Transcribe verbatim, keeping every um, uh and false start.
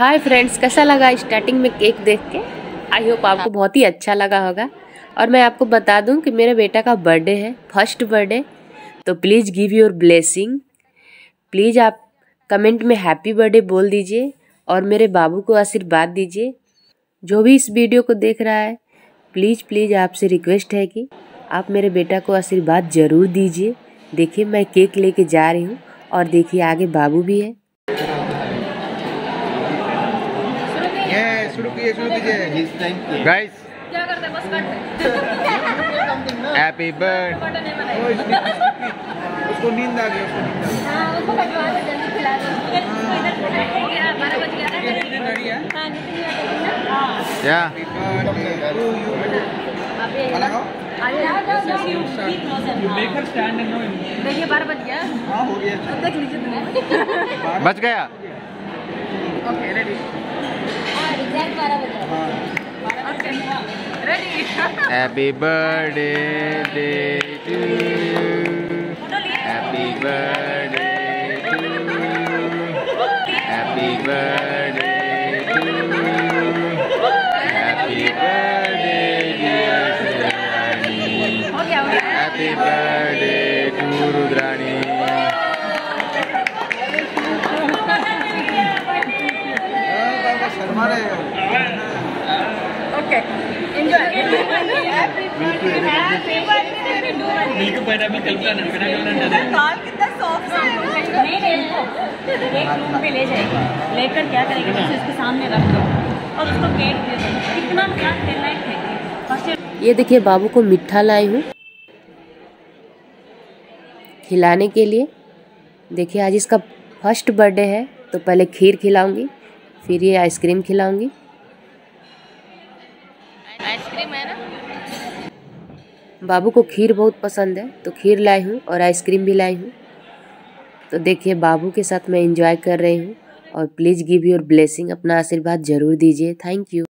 Hi friends, कैसा लगा starting में केक देख के? आई होप आपको बहुत ही अच्छा लगा होगा। और मैं आपको बता दूं कि मेरे बेटा का बर्थडे है, फर्स्ट बर्थडे, तो please give your blessing. Please आप कमेंट में हैप्पी बर्थडे बोल दीजिए और मेरे बाबू को आशीर्वाद दीजिए। जो भी इस वीडियो को देख रहा है, प्लीज़ प्लीज़ आपसे रिक्वेस्ट है कि आप मेरे बेटा को आशीर्वाद ज़रूर दीजिए। देखिए मैं केक लेके जा रही हूँ और देखिए आगे बाबू भी है। गाइस क्या करते हैं, बस करते हैप्पी बर्थडे। उसको नींद आ गई, उसको कटवा दो, जल्दी खिला दो। बारह बज गया ना, क्या देखिए बारह बज गया, हो गया, बच गया। Happy birthday day to you. Happy birthday to you. Happy birthday to you. Happy birthday dear Rudrani. Happy birthday to Rudrani. कितना सॉफ्ट है। एक रूम पे ले जाएगा, लेकर क्या करेंगे, उसके सामने रख दो और उसको केक दे दो। कितना खास देना है। ये देखिए बाबू को मिठा लाई हूँ खिलाने के लिए। देखिए आज इसका फर्स्ट बर्थडे है तो पहले खीर खिलाऊंगी, फिर ये आइसक्रीम खिलाऊंगी। आइसक्रीम है ना, बाबू को खीर बहुत पसंद है तो खीर लाई हूँ और आइसक्रीम भी लाई हूँ। तो देखिए बाबू के साथ मैं एंजॉय कर रही हूँ। और प्लीज़ गिव योर ब्लेसिंग, अपना आशीर्वाद ज़रूर दीजिए। Thank you.